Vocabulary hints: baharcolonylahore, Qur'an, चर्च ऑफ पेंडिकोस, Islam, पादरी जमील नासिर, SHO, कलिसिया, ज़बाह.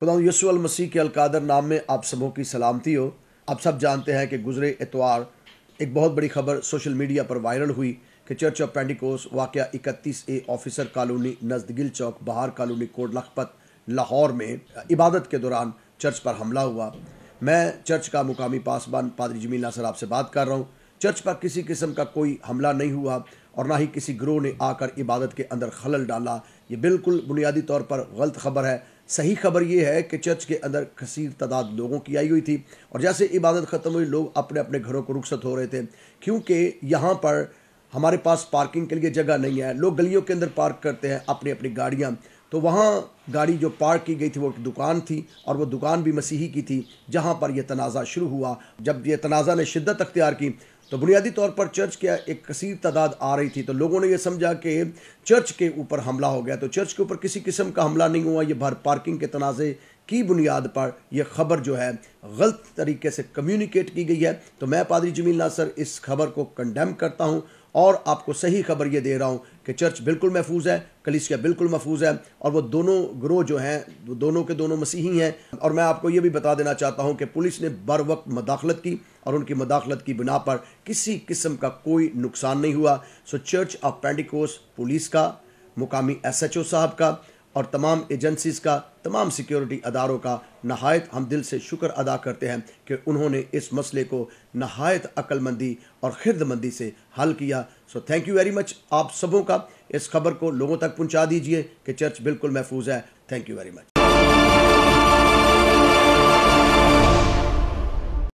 खुदा यीशु मसीह के अलकादर नाम में आप सबों की सलामती हो। आप सब जानते हैं कि गुजरे इतवार एक बहुत बड़ी खबर सोशल मीडिया पर वायरल हुई कि चर्च ऑफ पेंडिकोस वाक़या 31A ऑफिसर कॉलोनी नजदगिल चौक बाहर कॉलोनी कोट लखपत लाहौर में इबादत के दौरान चर्च पर हमला हुआ। मैं चर्च का मुकामी पासवान पादरी जमील नासिर आपसे बात कर रहा हूँ। चर्च पर किसी किस्म का कोई हमला नहीं हुआ और ना ही किसी गिरोह ने आकर इबादत के अंदर खलल डाला। ये बिल्कुल बुनियादी तौर पर गलत खबर है। सही खबर यह है कि चर्च के अंदर कसीर तादाद लोगों की आई हुई थी और जैसे इबादत ख़त्म हुई लोग अपने अपने घरों को रुखसत हो रहे थे, क्योंकि यहाँ पर हमारे पास पार्किंग के लिए जगह नहीं है। लोग गलियों के अंदर पार्क करते हैं अपनी अपनी गाड़ियाँ। तो वहाँ गाड़ी जो पार्क की गई थी वो एक दुकान थी और वो दुकान भी मसीही की थी, जहाँ पर यह तनाज़ा शुरू हुआ। जब यह तनाज़ा ने शिद्दत अख्तियार की तो बुनियादी तौर पर चर्च के एक कसीर तादाद आ रही थी, तो लोगों ने यह समझा कि चर्च के ऊपर हमला हो गया। तो चर्च के ऊपर किसी किस्म का हमला नहीं हुआ। ये भर पार्किंग के तनाज़े की बुनियाद पर यह खबर जो है गलत तरीके से कम्युनिकेट की गई है। तो मैं पादरी जमील नासिर इस खबर को कंडेम करता हूँ और आपको सही खबर ये दे रहा हूँ कि चर्च बिल्कुल महफूज है, कलिसिया बिल्कुल महफूज है और वो दोनों ग्रोह जो हैं वो दोनों के दोनों मसीही हैं। और मैं आपको ये भी बता देना चाहता हूँ कि पुलिस ने बर वक्त मदाखलत की और उनकी मदाखलत की बिना पर किसी किस्म का कोई नुकसान नहीं हुआ। So चर्च ऑफ पेंडिकोस police का, मुकामी SHO साहब का और तमाम एजेंसीज़ का, तमाम सिक्योरिटी अदारों का नहायत हम दिल से शुक्र अदा करते हैं कि उन्होंने इस मसले को नहायत अक्लमंदी और खिरदमंदी से हल किया। So thank you very much आप सबों का। इस खबर को लोगों तक पहुंचा दीजिए कि चर्च बिल्कुल महफूज है। Thank you very much.